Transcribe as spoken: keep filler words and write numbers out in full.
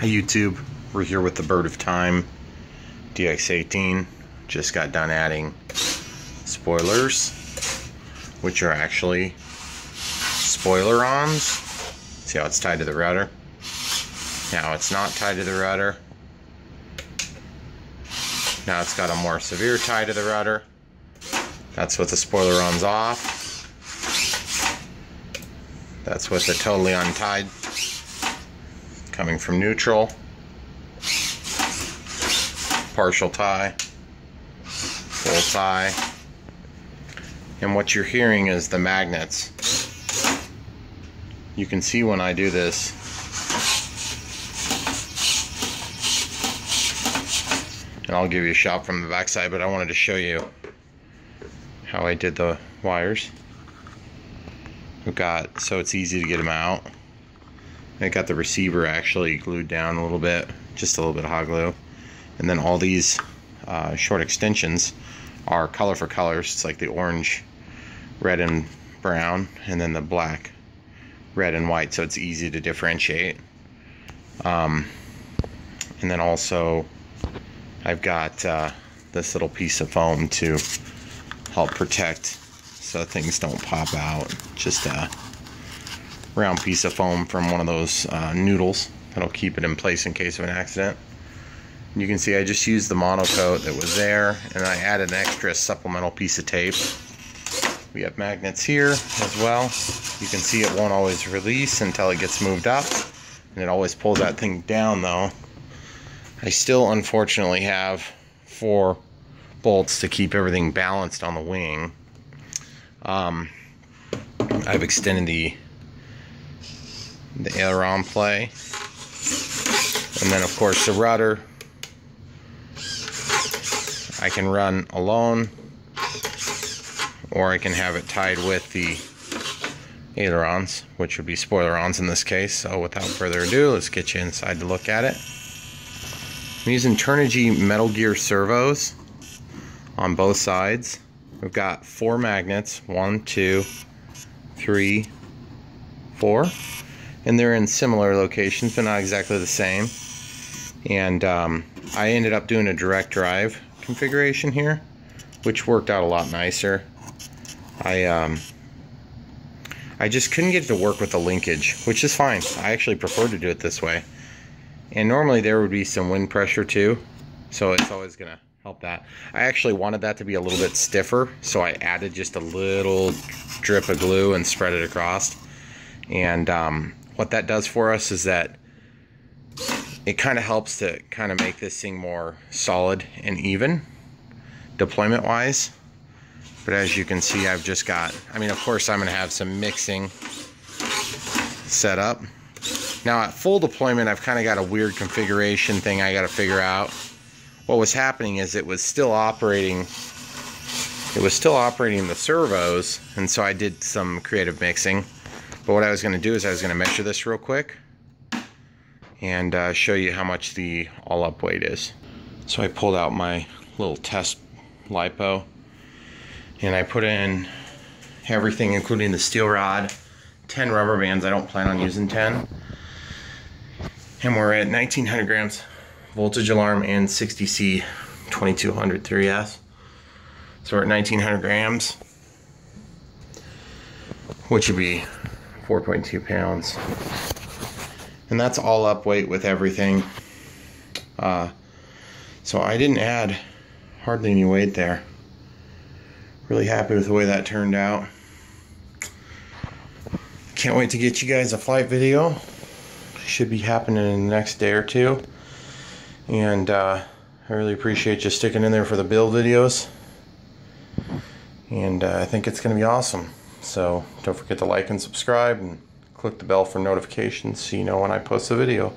Hey YouTube, we're here with the Bird of Time D X eighteen. Just got done adding spoilers, which are actually Spoilerons. See how it's tied to the rudder? Now it's not tied to the rudder. Now it's got a more severe tie to the rudder. That's with the Spoileron's off. That's with the totally untied. Coming from neutral, partial tie, full tie, and what you're hearing is the magnets. You can see when I do this, and I'll give you a shot from the backside, but I wanted to show you how I did the wires. We've got, so it's easy to get them out. I got the receiver actually glued down a little bit, just a little bit of hot glue. And then all these uh, short extensions are color for colors. It's like the orange, red, and brown, and then the black, red, and white, so it's easy to differentiate. Um, and then also I've got uh, this little piece of foam to help protect so things don't pop out. Just uh, round piece of foam from one of those uh, noodles that'll keep it in place in case of an accident. You can see I just used the monocoat that was there, and I added an extra supplemental piece of tape. We have magnets here as well. You can see it won't always release until it gets moved up, and it always pulls that thing down though. I still unfortunately have four bolts to keep everything balanced on the wing. Um, I've extended the the aileron play, and then of course the rudder I can run alone, or I can have it tied with the ailerons, which would be Spoilerons in this case. So without further ado, let's get you inside to look at it. I'm using Turnigy Metal Gear servos on both sides. We've got four magnets, one, two, three, four, and they're in similar locations, but not exactly the same. And um, I ended up doing a direct drive configuration here, which worked out a lot nicer. I um, I just couldn't get it to work with the linkage, which is fine. I actually prefer to do it this way. And normally there would be some wind pressure too, so it's always gonna help that. I actually wanted that to be a little bit stiffer, so I added just a little drip of glue and spread it across. And um, what that does for us is that it kind of helps to kind of make this thing more solid and even deployment wise. But as you can see, I've just got, I mean, of course I'm going to have some mixing set up. Now at full deployment, I've kind of got a weird configuration thing I got to figure out. What was happening is it was still operating, it was still operating the servos. And so I did some creative mixing. But what I was going to do is I was going to measure this real quick and uh, show you how much the all-up weight is. So I pulled out my little test LiPo, and I put in everything, including the steel rod, ten rubber bands. I don't plan on using ten. And we're at nineteen hundred grams, voltage alarm, and sixty C twenty-two hundred three S. So we're at nineteen hundred grams, which would be four point two pounds, and that's all up weight with everything. Uh, so I didn't add hardly any weight there. Really happy with the way that turned out. Can't wait to get you guys a flight video. Should be happening in the next day or two. And uh, I really appreciate you sticking in there for the build videos, and uh, I think it's gonna be awesome. So don't forget to like and subscribe and click the bell for notifications so you know when I post a video.